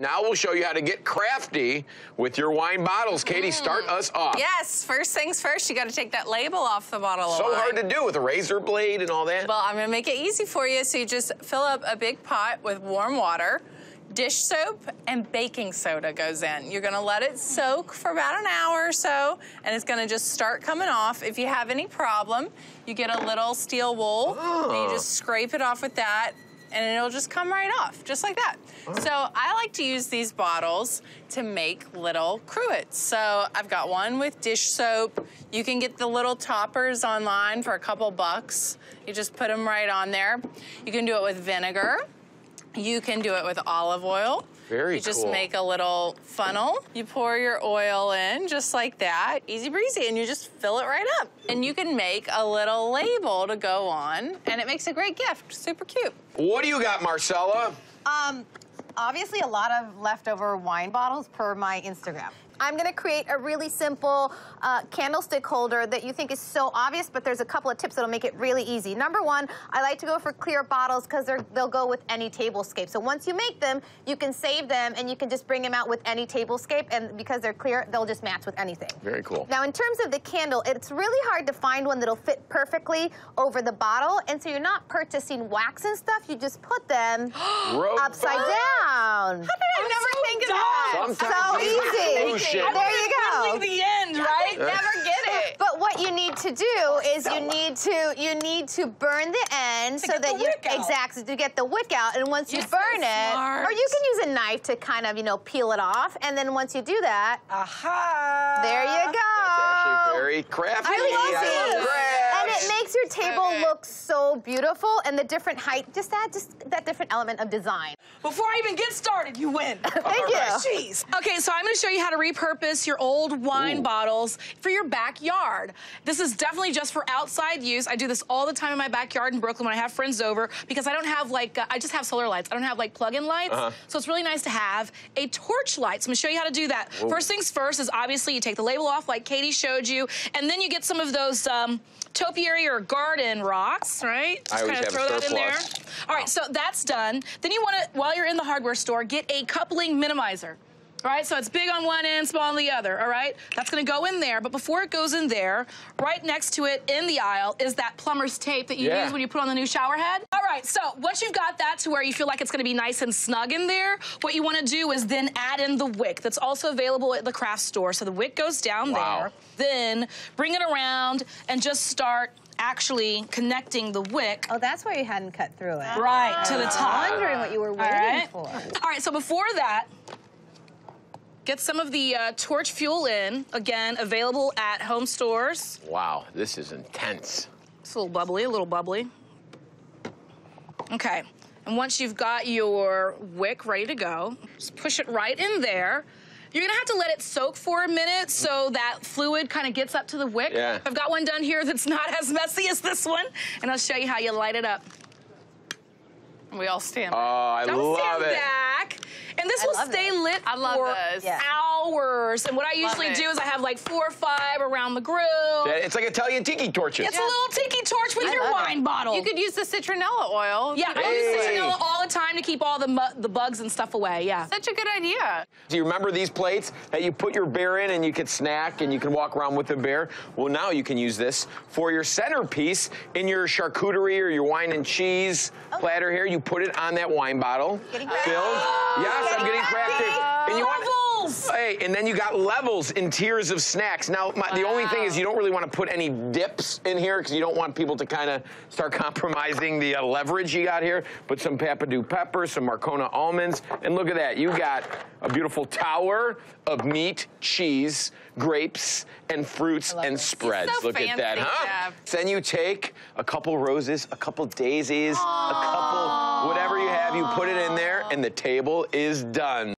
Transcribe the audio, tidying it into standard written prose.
Now we'll show you how to get crafty with your wine bottles. Katie, start us off. Yes, first things first, you gotta take that label off the bottle of wine. So hard to do with a razor blade and all that. Well, I'm gonna make it easy for you. So you just fill up a big pot with warm water, dish soap and baking soda goes in. You're gonna let it soak for about an hour or so, and it's gonna just start coming off. If you have any problem, you get a little steel wool, and you just scrape it off with that, and it'll just come right off, just like that. So I like to use these bottles to make little cruets. So I've got one with dish soap. You can get the little toppers online for a couple bucks. You just put them right on there. You can do it with vinegar. You can do it with olive oil. Very cool. You just make a little funnel. You pour your oil in just like that, easy breezy, and you just fill it right up. And you can make a little label to go on, and it makes a great gift, super cute. What do you got, Marcella? Obviously a lot of leftover wine bottles per my Instagram. I'm gonna create a really simple candlestick holder that you think is so obvious, but there's a couple of tips that'll make it really easy. Number one, I like to go for clear bottles because they'll go with any tablescape. So once you make them, you can save them and you can just bring them out with any tablescape, and because they're clear, they'll just match with anything. Very cool. Now in terms of the candle, it's really hard to find one that'll fit perfectly over the bottle, and so you're not purchasing wax and stuff, you just put them upside down. How did I never think of that? So easy. There you go. The end, right? Never get it. But what you need to do is you need to burn the end so that you to get the wick out. And once you burn it, or you can use a knife to kind of peel it off. And then once you do that, there you go. That's actually very crafty. I love crafts. It makes your table look so beautiful, and the different height, just that different element of design. Before I even get started, you win. Thank you. Jeez. Okay, so I'm gonna show you how to repurpose your old wine bottles for your backyard. This is definitely just for outside use. I do this all the time in my backyard in Brooklyn when I have friends over, because I don't have like, I just have solar lights. I don't have like plug-in lights. So it's really nice to have a torch light. So I'm gonna show you how to do that. First things first is obviously you take the label off like Katie showed you, and then you get some of those topia or garden rocks, right? Just kind of throw that in there. All right, so that's done. Then you want to, while you're in the hardware store, get a coupling minimizer. All right, so it's big on one end, small on the other, all right? That's gonna go in there, but before it goes in there, right next to it in the aisle is that plumber's tape that you use when you put on the new shower head. All right, so once you've got that to where you feel like it's gonna be nice and snug in there, what you wanna do is then add in the wick that's also available at the craft store. So the wick goes down there, then bring it around and just start actually connecting the wick. Oh, that's why you hadn't cut through it. Right, to the top. I was wondering what you were waiting for. All right, so before that, get some of the torch fuel in, again, available at home stores. Wow, this is intense. It's a little bubbly, a little bubbly. Okay, and once you've got your wick ready to go, just push it right in there. You're gonna have to let it soak for a minute so that fluid kind of gets up to the wick. Yeah. I've got one done here that's not as messy as this one, and I'll show you how you light it up. We all stand back. Oh, I love it. Don't stand back. And this will stay lit for hours. And what I usually do is I have like 4 or 5 around the grill. It's like Italian tiki torches. It's a little tiki torch with your wine bottle. You could use the citronella oil. Yeah, I use citronella all the time to keep all the bugs and stuff away, Such a good idea. Do you remember these plates that you put your bear in and you could snack and you can walk around with the bear? Well, now you can use this for your centerpiece in your charcuterie or your wine and cheese platter here. You put it on that wine bottle. Getting I'm getting crafty. And you levels! Hey, and then you got levels in tiers of snacks. Now, the only thing is you don't really want to put any dips in here because you don't want people to kind of start compromising the leverage you got here. But some Papadoux pepper, some Marcona almonds, and look at that. You got a beautiful tower of meat, cheese, grapes, and fruits and spreads. So look at that, huh? Then you take a couple roses, a couple daisies, a couple whatever you have, you put it in there, and the table is done.